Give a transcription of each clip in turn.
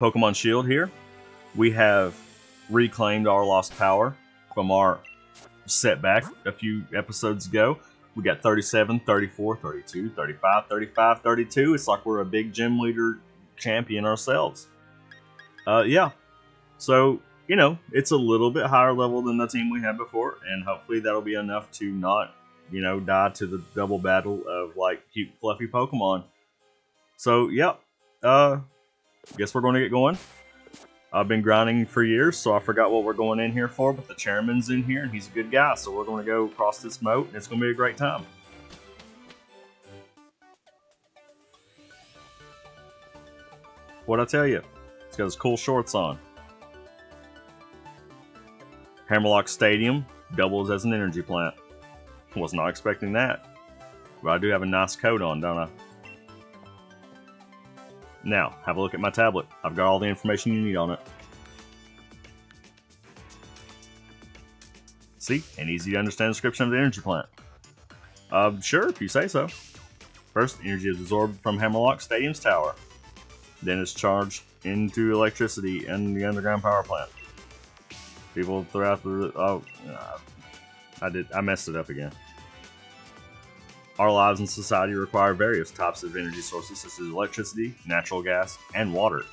Pokemon Shield here. We have reclaimed our lost power from our setback a few episodes ago. We got 37, 34, 32, 35, 35, 32. It's like we're a big gym leader champion ourselves. Yeah. So, you know, it's a little bit higher level than the team we had before, and hopefully that'll be enough to not, you know, die to the double battle of, like, cute, fluffy Pokemon. So, yeah. Guess we're going to get going. I've been grinding for years, so I forgot what we're going in here for, but the chairman's in here, and he's a good guy, so we're going to go across this moat, and it's going to be a great time. What'd I tell you? He's got his cool shorts on. Hammerlock Stadium doubles as an energy plant. Was not expecting that. But I do have a nice coat on, don't I? Now, have a look at my tablet. I've got all the information you need on it. See? An easy to understand description of the energy plant. Sure, if you say so. First, energy is absorbed from Hammerlock Stadium's tower. Then it's charged into electricity in the underground power plant. People throughout the... Oh, I messed it up again. Our lives in society require various types of energy sources such as electricity, natural gas, and water.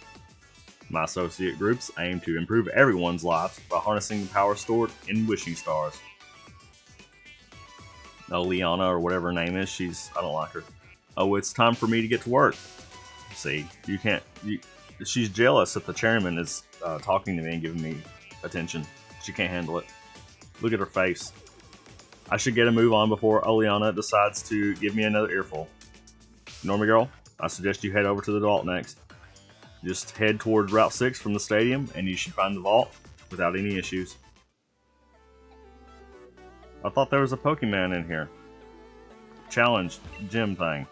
My associate groups aim to improve everyone's lives by harnessing the power stored in wishing stars. Oleana, or whatever her name is, I don't like her. Oh, it's time for me to get to work. See, you can't... she's jealous that the chairman is talking to me and giving me attention. She can't handle it. Look at her face. I should get a move on before Oleana decides to give me another earful. Normie girl, I suggest you head over to the vault next. Just head towards Route 6 from the stadium and you should find the vault without any issues. I thought there was a Pokemon in here. Challenge gym thing.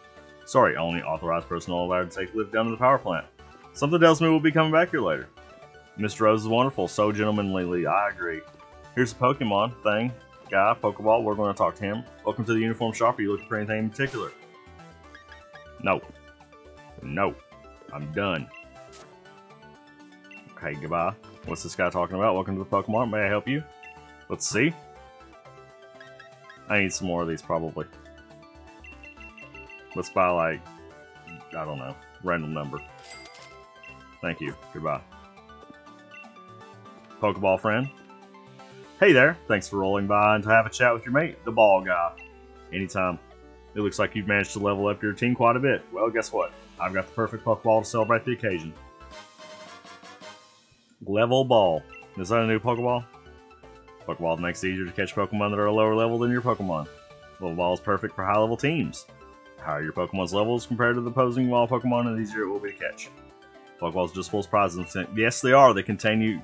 Sorry, only authorized personnel allowed to take a lift down to the power plant. Something tells me we'll be coming back here later. Mr. Rose is wonderful, so gentlemanly, I agree. Here's a Pokemon thing. Guy, Pokeball, we're going to talk to him. Welcome to the Uniform Shop. Are you looking for anything in particular? No. No. I'm done. Okay, goodbye. What's this guy talking about? Welcome to the PokeMart. May I help you? Let's see. I need some more of these, probably. Let's buy, like, I don't know, random number. Thank you. Goodbye. Pokeball friend. Hey there, thanks for rolling by and to have a chat with your mate, the Ball Guy. Anytime. It looks like you've managed to level up your team quite a bit. Well, guess what? I've got the perfect Pokeball to celebrate the occasion. Level Ball. Is that a new Pokeball? Pokeball makes it easier to catch Pokemon that are lower level than your Pokemon. Level Ball is perfect for high level teams. The higher your Pokemon's levels compared to the opposing wild Pokemon, the easier it will be to catch. Pokeballs are just full of prizes. Yes, they are. They contain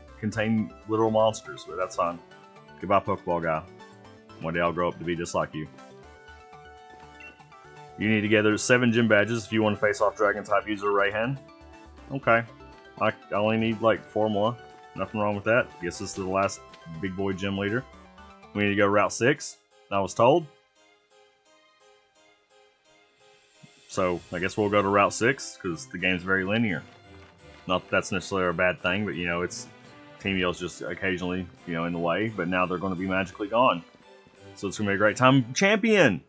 literal monsters, but that's fine. Goodbye, Pokeball guy. One day I'll grow up to be just like you. You need to gather 7 gym badges if you want to face off Dragon-type user Raihan. Okay. I only need like 4 more. Nothing wrong with that. Guess this is the last big boy gym leader. We need to go Route 6. I was told. So, I guess we'll go to Route 6, because the game's very linear. Not that that's necessarily a bad thing, but you know, it's... Team Yell's just occasionally, you know, in the way, but now they're going to be magically gone. So it's going to be a great time. Champion!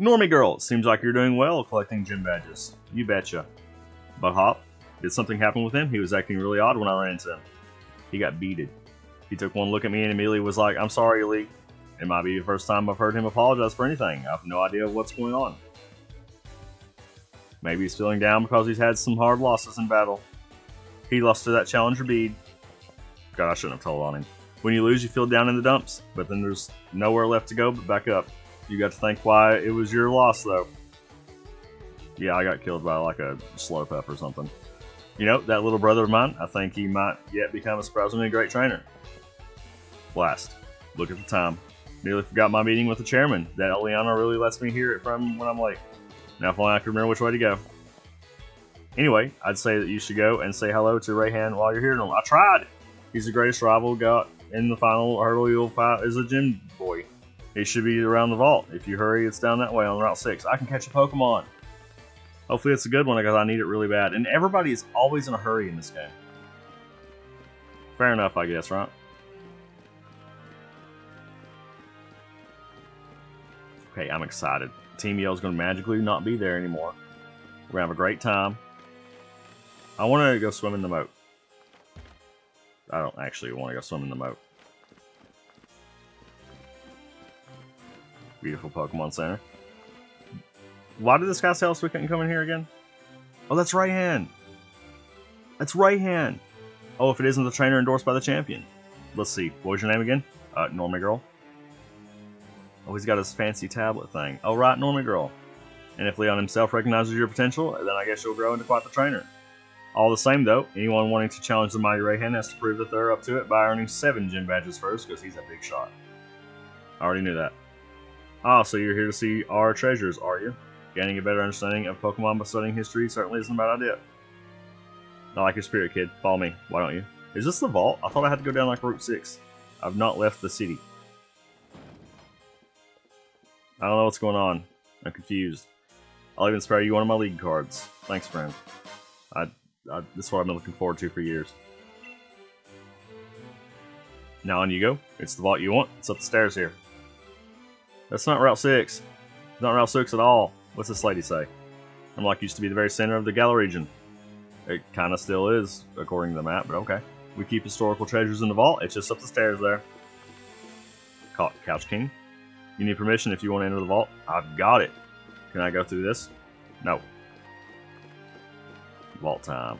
Normie girl, seems like you're doing well collecting gym badges. You betcha. But Hop, did something happen with him? He was acting really odd when I ran into him. He got beated. He took one look at me and immediately was like, I'm sorry, Lee. It might be the first time I've heard him apologize for anything. I have no idea what's going on. Maybe he's feeling down because he's had some hard losses in battle. He lost to that challenger bead. God, I shouldn't have told on him. When you lose, you feel down in the dumps, but then there's nowhere left to go but back up. You got to think why it was your loss, though. Yeah, I got killed by, like, a Slowpuff or something. You know, that little brother of mine, I think he might yet become a surprisingly great trainer. Blast. Look at the time. Nearly forgot my meeting with the chairman. That Oleana really lets me hear it from when I'm late. Now if only I can remember which way to go. Anyway, I'd say that you should go and say hello to Raihan while you're here to him. I tried! He's the greatest rival got in the final hurdle you'll fight is a gym boy. He should be around the vault. If you hurry, it's down that way on Route 6. I can catch a Pokemon. Hopefully it's a good one because I need it really bad. And everybody is always in a hurry in this game. Fair enough, I guess, right? Okay, I'm excited. Team Yell's going to magically not be there anymore. We're going to have a great time. I want to go swim in the moat. I don't actually want to go swim in the moat. Beautiful Pokemon Center. Why did this guy tell us we couldn't come in here again? Oh, that's Raihan. That's Raihan. Oh, if it isn't the trainer endorsed by the champion. Let's see. What was your name again? Normie Girl. Oh, he's got his fancy tablet thing. Oh, right, Normie Girl. And if Leon himself recognizes your potential, then I guess you'll grow into quite the trainer. All the same, though, anyone wanting to challenge the mighty Raihan has to prove that they're up to it by earning 7 gym badges first, because he's a big shot. I already knew that. Ah, so you're here to see our treasures, are you? Gaining a better understanding of Pokemon by studying history certainly isn't a bad idea. I like your spirit, kid. Follow me. Why don't you? Is this the vault? I thought I had to go down like Route 6. I've not left the city. I don't know what's going on. I'm confused. I'll even spare you one of my league cards. Thanks, friend. This is what I've been looking forward to for years. Now on you go. It's the vault you want. It's up the stairs here. That's not Route 6. It's not Route 6 at all. What's this lady say? Hammerlock used to be the very center of the Galar region. It kind of still is, according to the map, but okay. We keep historical treasures in the vault. It's just up the stairs there. Couch King. You need permission if you want to enter the vault. I've got it. Can I go through this? No. Vault time.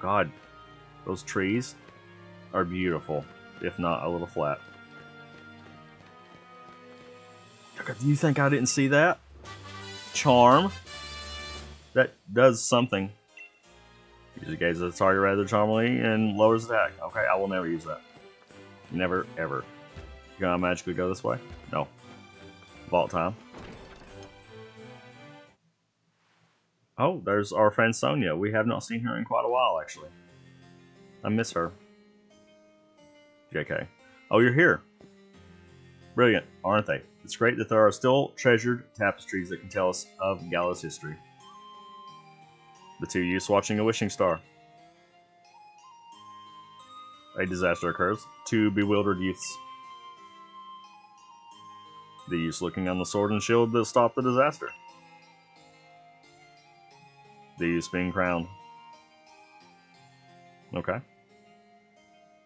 God. Those trees are beautiful, if not a little flat. Do you think I didn't see that? Charm. That does something. Usually gazes at the target rather charmingly and lowers attack. Okay, I will never use that. Never, ever. You gonna magically go this way? No. Vault time. Oh, there's our friend Sonia. We have not seen her in quite a while, actually. I miss her. JK. Oh, you're here. Brilliant, aren't they? It's great that there are still treasured tapestries that can tell us of Galar's history. The two youths watching a wishing star. A disaster occurs. Two bewildered youths. The youths looking on the sword and shield that stop the disaster. The youths being crowned. Okay.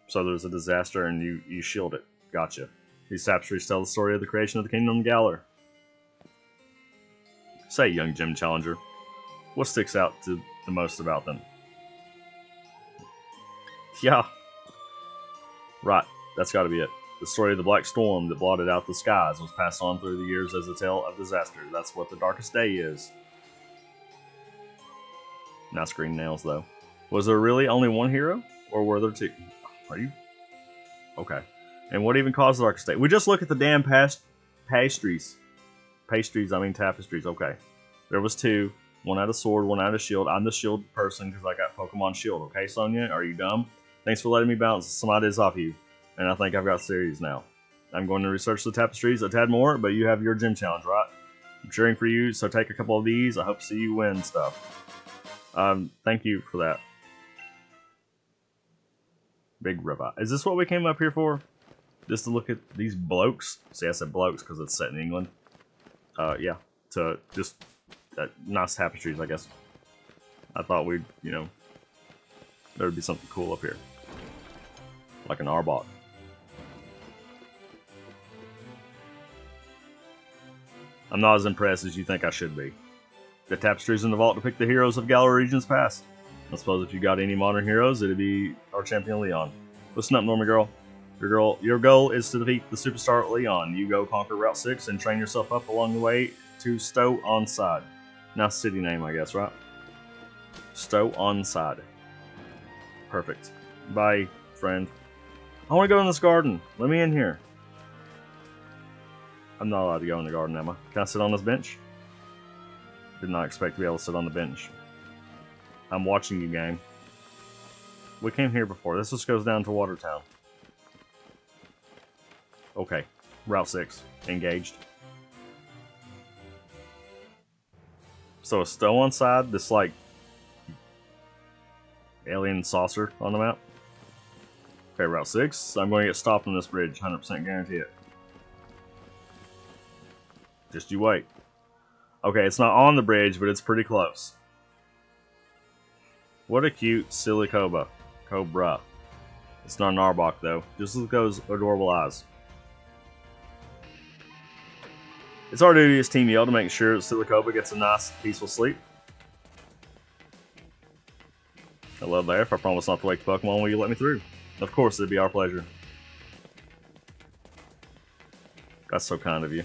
So there's a disaster and you shield it. Gotcha. These tapestries tell the story of the creation of the Kingdom of Galar. Say, young gym challenger, what sticks out to the most about them? Yeah. Right, that's gotta be it. The story of the black storm that blotted out the skies was passed on through the years as a tale of disaster. That's what the Darkest Day is. Nice green nails, though. Was there really only one hero? Or were there two? Are you? Okay. And what even caused the Darkest Day? We just look at the damn pastries. Pastries, I mean tapestries. Okay. There was two. One had a sword, one had a shield. I'm the shield person because I got Pokemon Shield. Okay, Sonia? Are you dumb? Thanks for letting me bounce some ideas off you. And I think I've got series now. I'm going to research the tapestries a tad more, but you have your gym challenge, right? I'm cheering for you, so take a couple of these. I hope to see you win stuff. Thank you for that. Big robot. Is this what we came up here for? Just to look at these blokes? See, I said blokes because it's set in England. Yeah. To just... nice tapestries, I guess. I thought we'd, you know... there would be something cool up here. Like an Arbok. I'm not as impressed as you think I should be. The tapestries in the vault depict the heroes of Galar Region's past. I suppose if you got any modern heroes, it'd be our champion Leon. Listen up, Normie Girl. Your goal is to defeat the superstar Leon. You go conquer Route 6 and train yourself up along the way to Stow-on-Side. Nice city name, I guess, right? Stow-on-Side. Perfect. Bye, friend. I want to go in this garden. Let me in here. I'm not allowed to go in the garden, am I? Can I sit on this bench? Did not expect to be able to sit on the bench. I'm watching you, gang. We came here before. This just goes down to Watertown. Okay, Route 6, engaged. So a Stow-on-Side, this like alien saucer on the map. Okay, Route 6. I'm going to get stopped on this bridge, 100% guarantee it. Just you wait. Okay, it's not on the bridge, but it's pretty close. What a cute Silicobra. Cobra. It's not an Arbok, though. Just look at those adorable eyes. It's our duty as Team Yell to make sure that Silicobra gets a nice, peaceful sleep. I love that. If I promise not to wake Pokemon, will you let me through? Of course, it'd be our pleasure. That's so kind of you.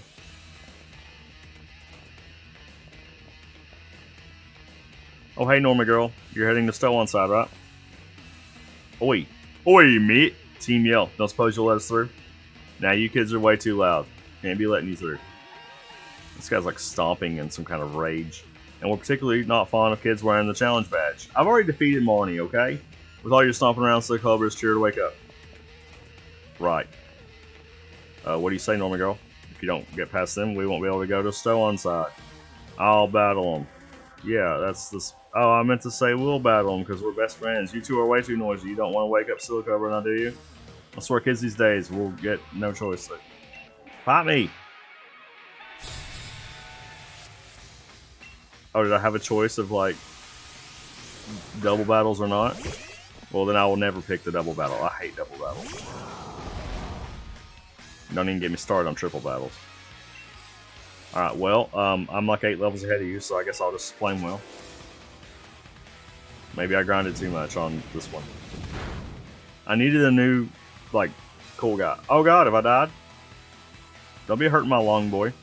Oh, hey, Normie girl. You're heading to Stow-on-Side, right? Oi. Oi, mate. Team Yell. Don't suppose you'll let us through? Now, you kids are way too loud. Can't be letting you through. This guy's like stomping in some kind of rage. And we're particularly not fond of kids wearing the challenge badge. I've already defeated Marnie, okay? With all your stomping around, Silicobra is sure to wake up. Right. What do you say, Normie girl? If you don't get past them, we won't be able to go to Stow-on-Side. I'll battle them. Yeah, that's this. Oh, I meant to say we'll battle them because we're best friends. You two are way too noisy. You don't want to wake up Silicobra now, do you? I swear, kids these days, we'll get no choice. Fight me! Oh, did I have a choice of, like, double battles or not? Well, then I will never pick the double battle. I hate double battles. Don't even get me started on triple battles. Alright, well, I'm like 8 levels ahead of you, so I guess I'll just flame well. Maybe I grinded too much on this one. I needed a new, like, cool guy. Oh god, have I died? Don't be hurting my long boy.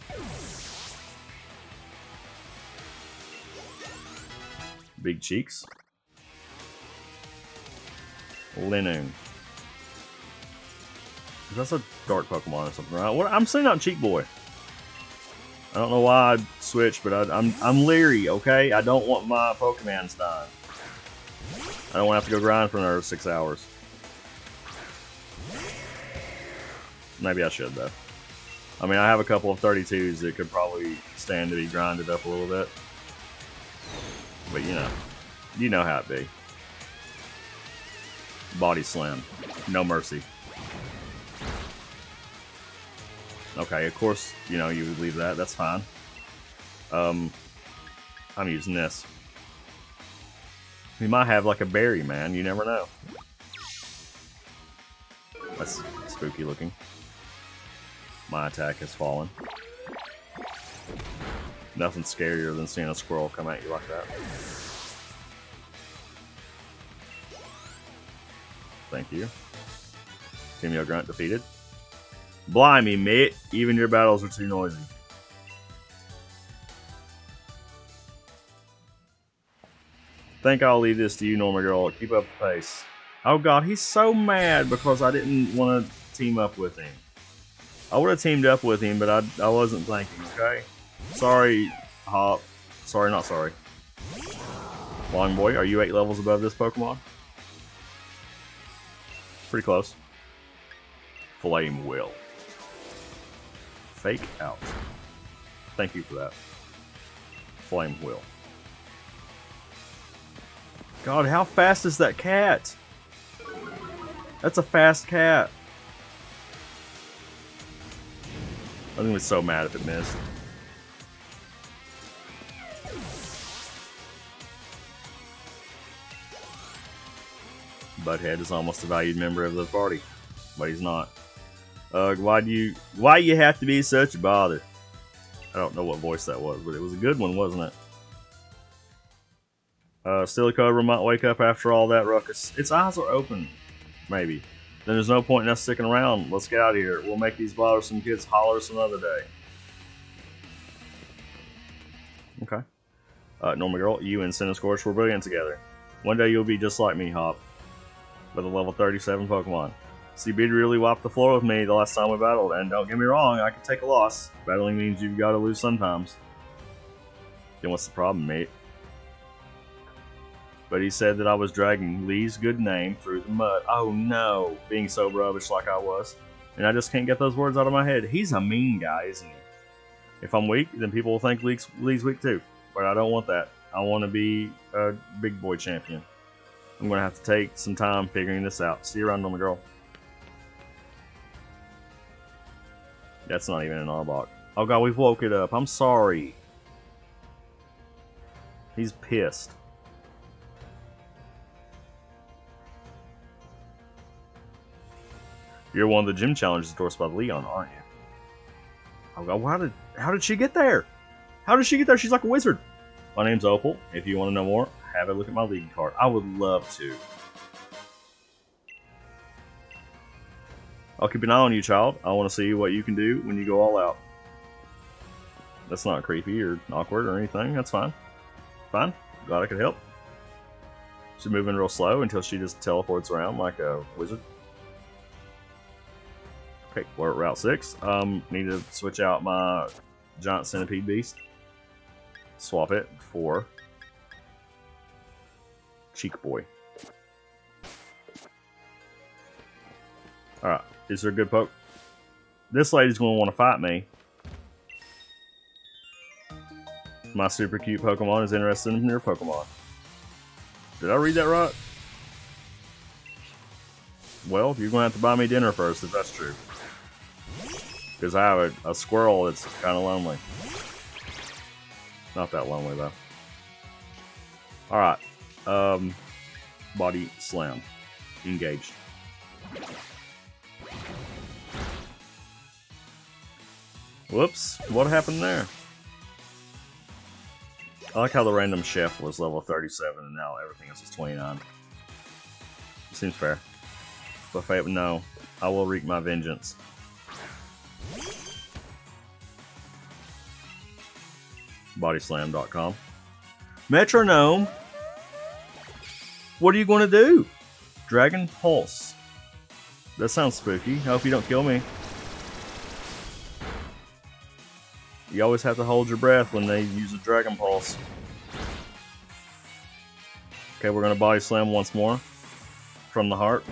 Big cheeks. Linoon. That's a dark Pokemon or something, right? What? I'm saying not Cheek Boy. I don't know why I switched, but I'm leery, okay? I don't want my Pokemons dying. I don't want to have to go grind for another 6 hours. Maybe I should, though. I mean, I have a couple of 32s that could probably stand to be grinded up a little bit. But you know how it be. Body slam. No mercy. Okay, of course, you know, you would leave that. That's fine. I'm using this. We might have like a berry, man. You never know. That's spooky looking. My attack has fallen. Nothing scarier than seeing a squirrel come at you like that. Thank you. Team Yell grunt defeated. Blimey, mate. Even your battles are too noisy. Think I'll leave this to you, Normie girl. Keep up the pace. Oh god, he's so mad because I didn't want to team up with him. I would have teamed up with him, but I wasn't thinking, okay? Sorry, Hop. Sorry, not sorry. Long boy, are you 8 levels above this Pokemon? Pretty close. Flame will. Fake out. Thank you for that. Flame will. God, how fast is that cat? That's a fast cat. I think we're so mad if it missed. Butthead is almost a valued member of the party, but he's not. Why you have to be such a bother? I don't know what voice that was, but it was a good one, wasn't it? Silicobra might wake up after all that ruckus. Its eyes are open, maybe. Then there's no point in us sticking around. Let's get out of here. We'll make these bothersome kids holler some other day. Okay. Normie girl, you and Cinderace were brilliant together. One day you'll be just like me, Hop. With a level 37 Pokemon. CB really wiped the floor with me the last time we battled, and don't get me wrong, I could take a loss. Battling means you've got to lose sometimes. Then what's the problem, mate? But he said that I was dragging Lee's good name through the mud. Oh no, being so rubbish like I was. And I just can't get those words out of my head. He's a mean guy, isn't he? If I'm weak, then people will think Lee's weak too. but I don't want that. I want to be a big boy champion. I'm going to have to take some time figuring this out. See you around, normal girl. That's not even an Arbok. Oh god, we've woke it up. I'm sorry. He's pissed. You're one of the gym challenges endorsed by Leon, aren't you? Oh god, how did she get there? How did she get there? She's like a wizard. My name's Opal. If you want to know more, have a look at my league card. I would love to. I'll keep an eye on you, child. I want to see what you can do when you go all out. That's not creepy or awkward or anything. That's fine. Fine. Glad I could help. She's moving real slow until she just teleports around like a wizard. Okay, we're at Route 6. Need to switch out my giant centipede beast. Swap it for Cheek Boy. Alright, is there a good poke? This lady's going to want to fight me. My super cute Pokemon is interested in your Pokemon. Did I read that right? Well, you're going to have to buy me dinner first if that's true. Because I have a squirrel that's kind of lonely. Not that lonely, though. Alright. Body slam. Engaged. Whoops. What happened there? I like how the random chef was level 37 and now everything else is 29. Seems fair. But fate, no. I will wreak my vengeance. Bodyslam.com. Metronome! What are you going to do? Dragon Pulse. That sounds spooky. I hope you don't kill me. You always have to hold your breath when they use a Dragon Pulse. Okay, we're going to Body Slam once more. From the heart.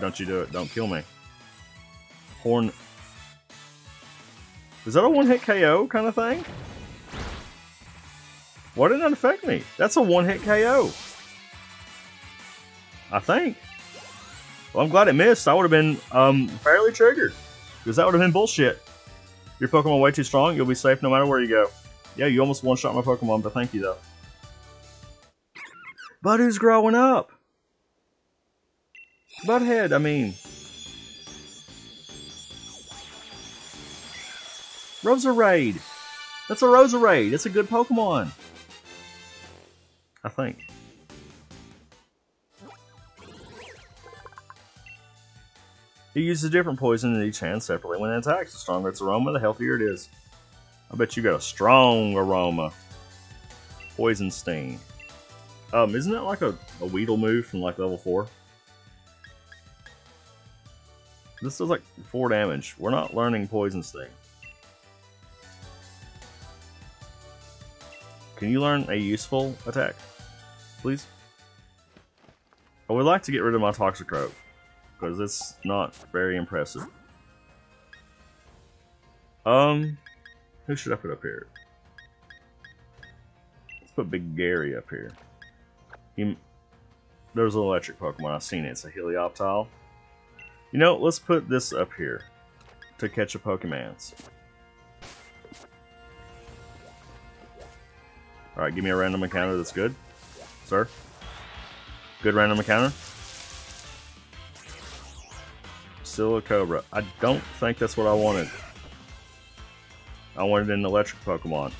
Don't you do it. Don't kill me. Horn. Is that a one-hit KO kind of thing? Why didn't that affect me? That's a one-hit KO. I think. Well, I'm glad it missed. I would have been fairly triggered. Because that would have been bullshit. Your Pokemon way too strong. You'll be safe no matter where you go. Yeah, you almost one-shot my Pokemon, but thank you, though. But who's growing up? Butthead, I mean. Roserade. That's a Roserade. It's a good Pokemon. I think. It uses a different poison in each hand separately when it attacks. The stronger its aroma, the healthier it is. I bet you got a strong aroma. Poison Sting. Isn't that like a Weedle move from like level 4? This does like 4 damage. We're not learning Poison Sting. Can you learn a useful attack? Please? I would like to get rid of my Toxicroak, because it's not very impressive. Who should I put up here? Let's put Big Gary up here. There's an electric Pokemon, I've seen it. It's a Helioptile. You know, let's put this up here to catch a Pokemans. Alright, give me a random encounter that's good. Sir? Good random encounter? Silicobra. I don't think that's what I wanted. I wanted an electric Pokemon.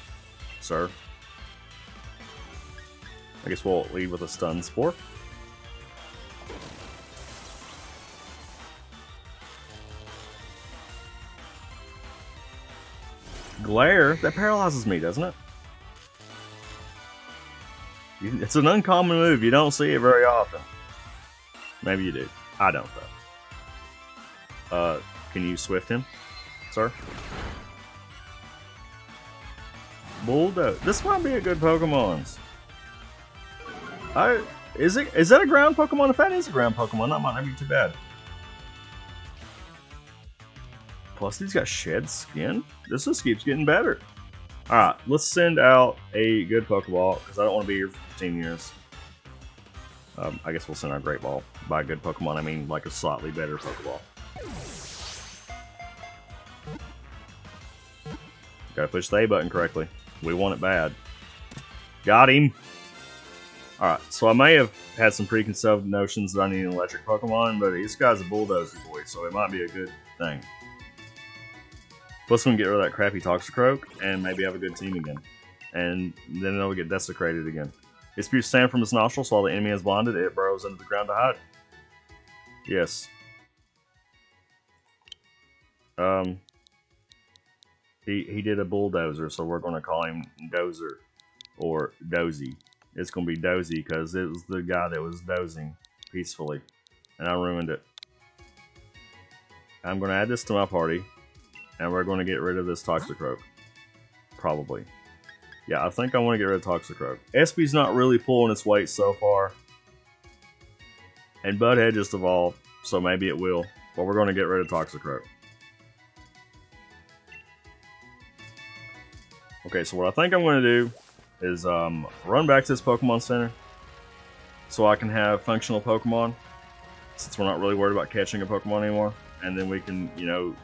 Sir? I guess we'll lead with a Stun Spore. Glare? That paralyzes me, doesn't it? It's an uncommon move. You don't see it very often. Maybe you do. I don't, though. Can you swift him, sir? Bulldoze. This might be a good Pokemon's. Is that a ground Pokemon? If that is a ground Pokemon, that might not be too bad. Plus, he's got shed skin. This just keeps getting better. Alright, let's send out a good Pokeball, because I don't want to be here for 15 years. I guess we'll send our Great Ball. By good Pokemon, I mean like a slightly better Pokeball. Gotta push the A button correctly. We want it bad. Got him! Alright, so I may have had some preconceived notions that I need an electric Pokemon, but this guy's a bulldozer boy, so it might be a good thing. Plus we can get rid of that crappy Toxicroak, and maybe have a good team again. And then they'll get desecrated again. It spews sand from its nostrils while the enemy is blinded. It burrows into the ground to hide. Yes. He did a bulldozer, so we're going to call him Dozer. Or Dozy. It's going to be Dozy, because it was the guy that was dozing peacefully. And I ruined it. I'm going to add this to my party. And we're going to get rid of this Toxicroak. Probably. Yeah, I think I want to get rid of Toxicroak. Espy's not really pulling its weight so far. And Budhead just evolved, so maybe it will. But we're going to get rid of Toxicroak. Okay, so what I think I'm going to do is run back to this Pokemon Center so I can have functional Pokemon, since we're not really worried about catching a Pokemon anymore. And then we can, you know,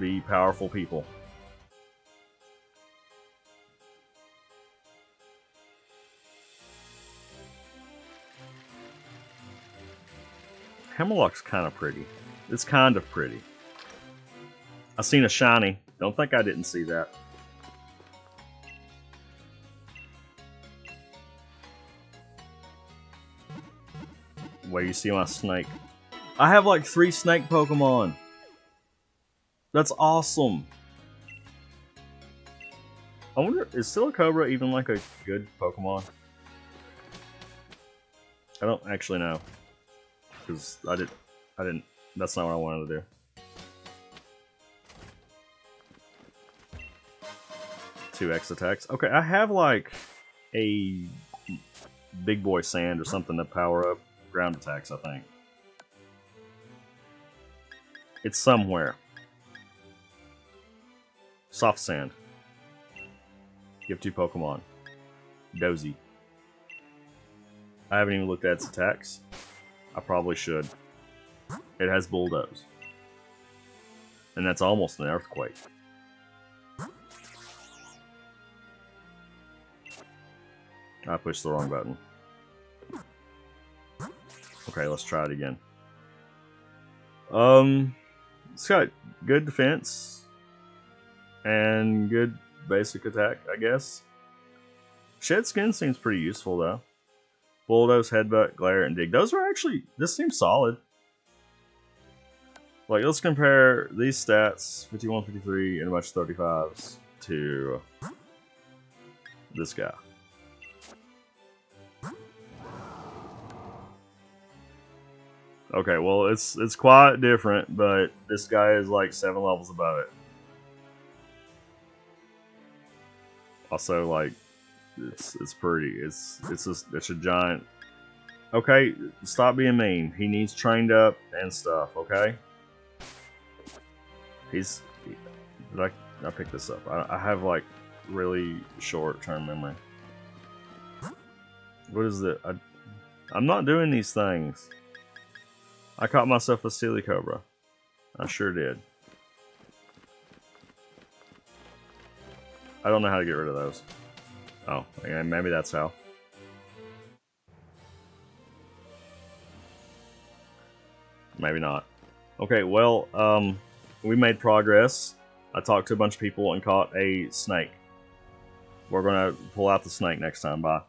be powerful people. Hammerlock's kind of pretty. It's kind of pretty. I seen a shiny. Don't think I didn't see that. Where you see my snake. I have like 3 snake Pokemon. That's awesome. I wonder, is Silicobra even like a good Pokemon? I don't actually know. Because I didn't, that's not what I wanted to do. Two X attacks. Okay, I have like a big boy sand or something to power up ground attacks, I think. It's somewhere. Soft Sand. Give 2 Pokemon. Dozy. I haven't even looked at its attacks. I probably should. It has Bulldoze. And that's almost an Earthquake. I pushed the wrong button. Okay, let's try it again. It's got good defense. And good basic attack, I guess. Shed Skin seems pretty useful, though. Bulldoze, Headbutt, Glare, and Dig. Those are actually... This seems solid. Like, let's compare these stats, 51, 53, and a bunch of 35s, to this guy. Okay, well, it's quite different, but this guy is like 7 levels above it. Also, like, it's pretty. It's just, it's a giant. Okay, stop being mean. He needs trained up and stuff. Okay. He's. I picked this up. I have like really short-term memory. What is it? I'm not doing these things. I caught myself a Silicobra. I sure did. I don't know how to get rid of those. Oh, yeah, maybe that's how. Maybe not. Okay, well, we made progress. I talked to a bunch of people and caught a snake. We're gonna pull out the snake next time. Bye.